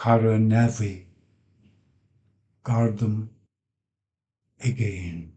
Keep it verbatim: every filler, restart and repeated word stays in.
Karanavi. Guard them again.